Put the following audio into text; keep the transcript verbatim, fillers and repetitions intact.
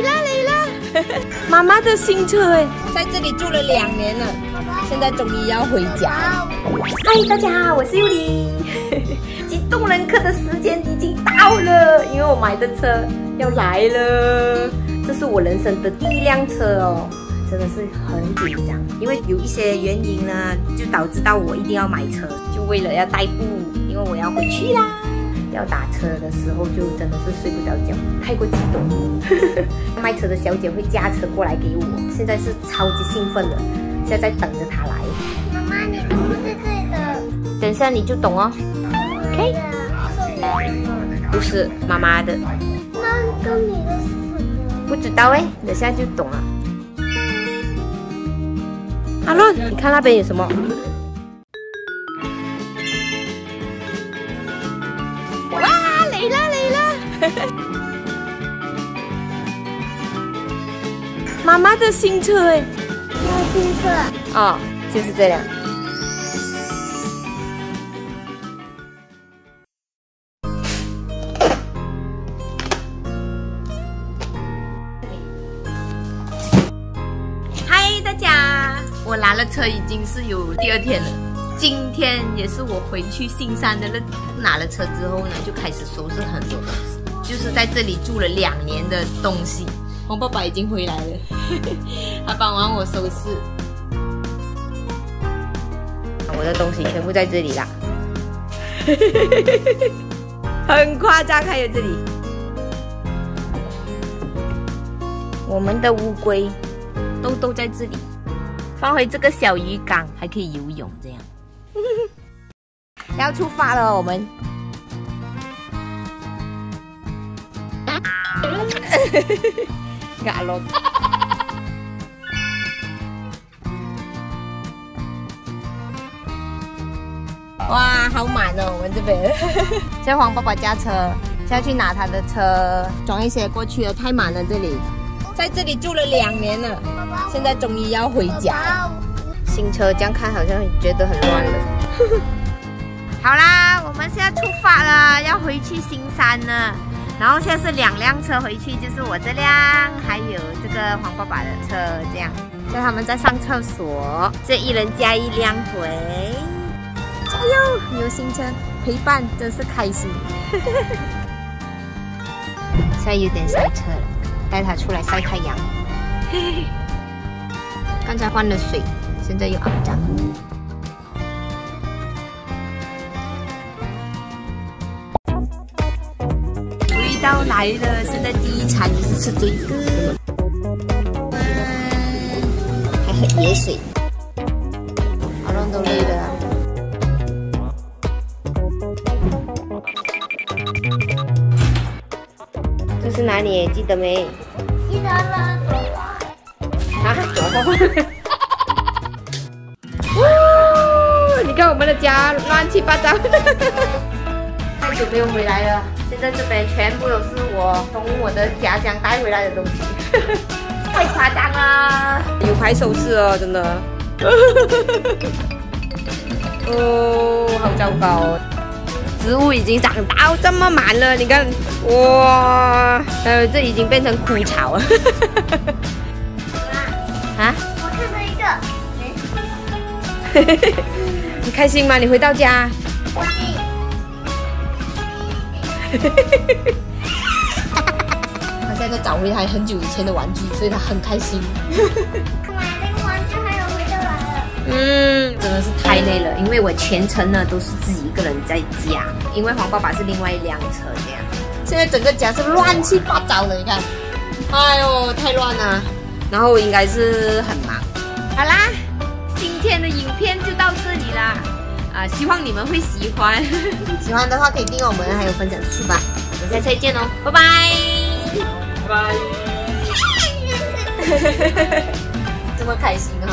来啦来啦！妈妈的新车哎，在这里住了两年了，现在终于要回家了。嗨，大家好，我是尤里。激动人客的时间已经到了，因为我买的车要来了，这是我人生的第一辆车哦。 真的是很紧张，因为有一些原因呢，就导致到我一定要买车，就为了要代步，因为我要回去啦。要打车的时候就真的是睡不着觉，太过激动。卖车的小姐会驾车过来给我，现在是超级兴奋的，现在等着她来。妈妈，你不是这个？等一下你就懂哦。OK。不是妈妈的。那跟你的是什么？不知道哎，等下就懂了。 阿伦，你看那边有什么？哇，来啦来啦！妈妈的新车哎，新车哦，就是这辆。嗨，大家。 我拿了车已经是有第二天了，今天也是我回去新山的日子。拿了车之后呢，就开始收拾很多东西，就是在这里住了两年的东西。我爸爸已经回来了，他帮完我收拾，我的东西全部在这里啦，很夸张，还有这里，我们的乌龟都都在这里。 放回这个小鱼缸，还可以游泳，这样。要出发了，我们。嘎咯。哇，好满哦，我们这边。现在黄爸爸驾车，现在去拿他的车，装一些过去了，太满了这里。 在这里住了两年了，现在终于要回家了。新车这样看好像觉得很乱了。好啦，我们现在出发了，要回去新山了。然后现在是两辆车回去，就是我这辆，还有这个黄爸爸的车，这样。现在他们在上厕所，这一人加一辆回。加油！有新车陪伴，真是开心。现在有点塞车了。 带它出来晒太阳。刚才换了水，现在又肮脏。味道来了，现在第一餐就是吃这个，还喝野水，好像都累了。这是哪里？记得没？ 记得了，啊，走吧。哇，你看我们的家乱七八糟，太久没有回来了。现在这边全部都是我从我的家乡带回来的东西，太夸张了。有排收拾哦，真的。哦，好糟糕。 植物已经长到这么满了，你看，哇，呃，这已经变成枯草了。妈，啊？我看到一个。嘿嘿嘿，你开心吗？你回到家？开心。嘿嘿嘿嘿他现在找回他很久以前的玩具，所以他很开心。买那个玩具还有回得来了。嗯，真的是太累了，因为我全程呢都是自己。 一个人在家，因为黄爸爸是另外一辆车这样。现在整个家是乱七八糟的，你看，哎呦，太乱了。然后应该是很忙。好啦，今天的影片就到这里啦，啊、呃，希望你们会喜欢。喜欢的话可以订阅我们，还有分享出去吧。我们下次再见哦，拜拜，拜拜。这么开心哈、哦。